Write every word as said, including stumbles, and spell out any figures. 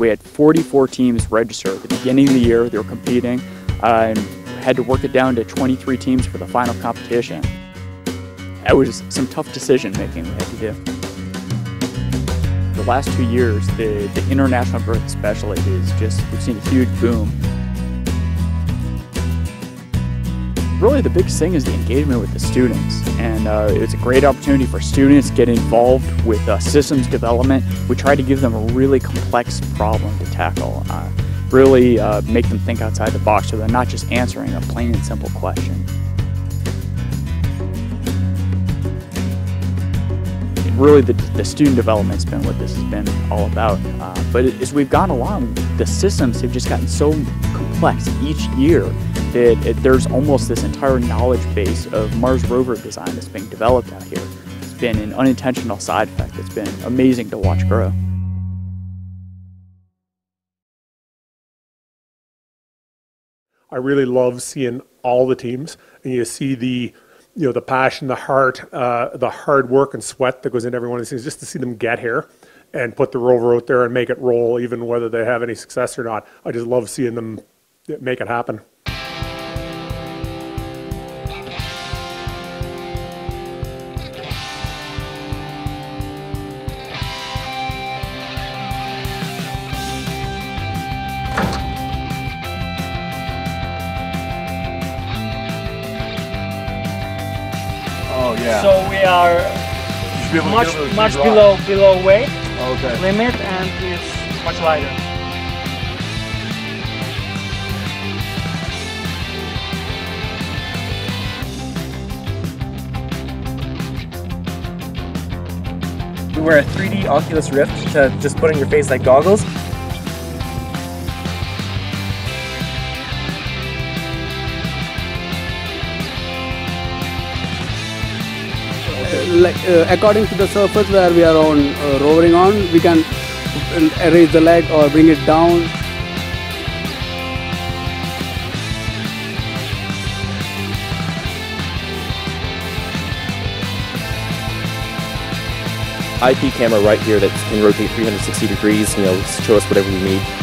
We had forty-four teams register at the beginning of the year. They were competing uh, and had to work it down to twenty-three teams for the final competition. That was some tough decision making we had to do. The last two years, the, the international growth especially is just, we've seen a huge boom. Really the biggest thing is the engagement with the students, and uh, it's a great opportunity for students to get involved with uh, systems development. We try to give them a really complex problem to tackle, uh, really uh, make them think outside the box so they're not just answering a plain and simple question. Really the, the student development's been what this has been all about, uh, but as we've gone along, the systems have just gotten so complex each year that it, there's almost this entire knowledge base of Mars Rover design that's being developed out here. It's been an unintentional side effect that's been amazing to watch grow. I really love seeing all the teams, and you see the you know, the passion, the heart, uh, the hard work and sweat that goes into every one of these things, just to see them get here and put the Rover out there and make it roll, even whether they have any success or not. I just love seeing them make it happen. Oh, yeah. So we are be much much below below weight okay. limit, and it's much lighter. We wear a three D Oculus Rift to just put on your face like goggles. Like, uh, according to the surface where we are on uh, rovering on, we can raise the leg or bring it down. I P camera right here that can rotate three hundred sixty degrees, you know, show us whatever we need.